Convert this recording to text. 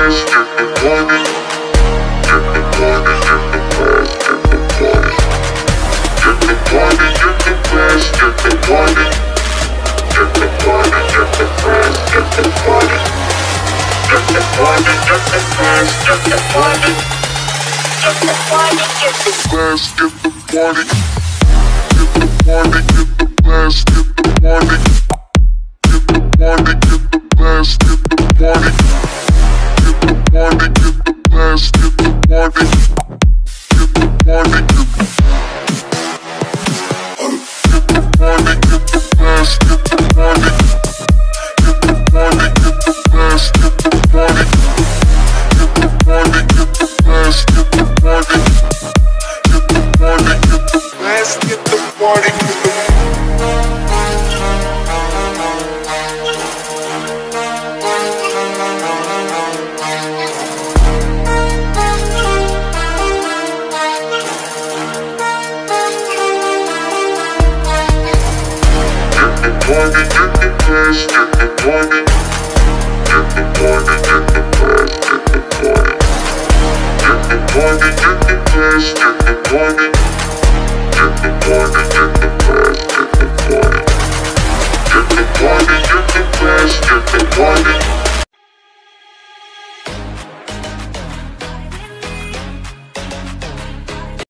Get the party, get the blast, get the party.